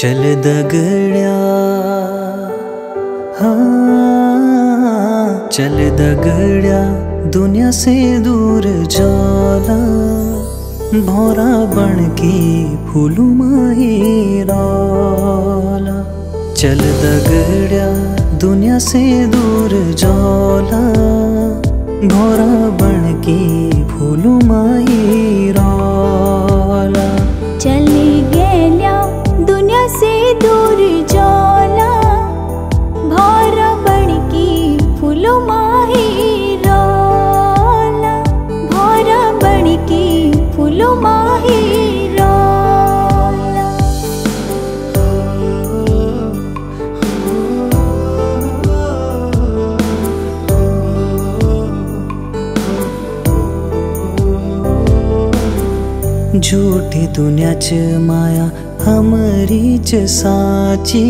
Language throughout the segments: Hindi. चल दगड़िया, हाँ चल दगड़िया दुनिया से दूर जाला, भौरा बन के फूलू माही रौला। चल दगड़िया दुनिया से दूर जाला, भौरा बन के फूलू माही रौला। चली गेल्या दुनिया से दूर जाला, भौरा बन के फूलू माही रौला, भौरा बन के फूलू माही रौला। झूठी दुनिया च माया हमरीच साची,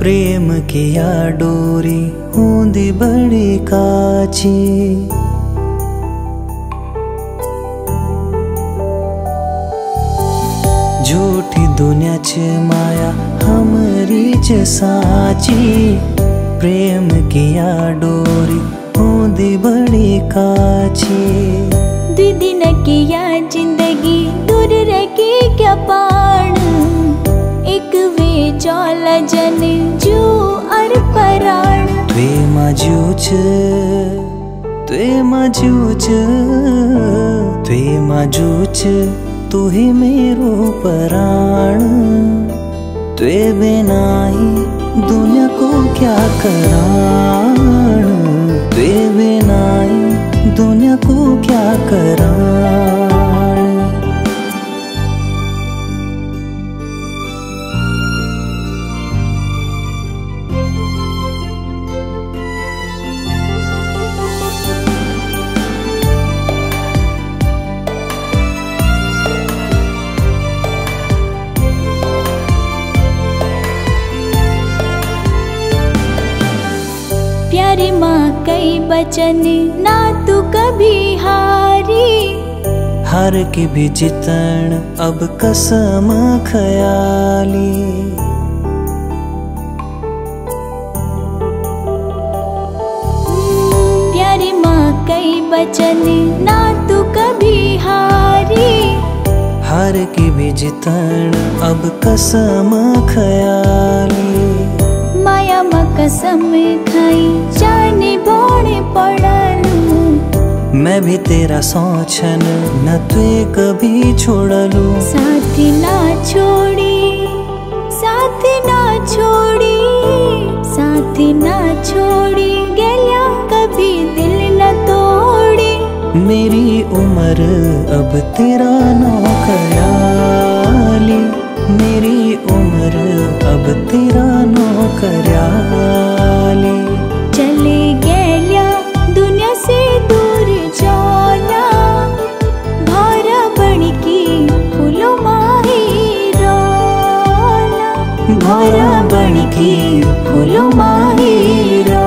प्रेम के या डोरी होंदी बड़ी काची। झूठी दुनिया च माया हमरीच साची, प्रेम के या डोरी होंदी बड़ी काची। द्विदिन की या जिंदगी दूर रखी क्या पाण, एक वे चौला जन जू और पराण। त्वे माजूच त्वे माजूच त्वे माजूच तू ही मेरो पराण, त्वे बिना ही दुनिया को क्या कराण, त्वे बिना ही दुनिया को क्या कराण। कई बचन ना तू कभी हारी, हार के भी जितन अब कसम खयाली। प्यारी माँ कई बचन ना तू कभी हारी, हार के भी जितन अब कसम खयाली। माया माँ कसम खाई जाने बोने पड़न, मैं भी तेरा सोचन न तुए कभी छोड़लू। साथी ना छोड़ी साथी ना छोड़ी साथी ना छोड़ी, गलिया कभी दिल न तोड़ी। मेरी उम्र अब तेरा नौकराली, मेरी उम्र अब तेरा नौकराली। चली गेल्या दुनिया से दूर जाला, भौरा बन के फूलू माही रौला, भौरा बन के फूलू माही रौला।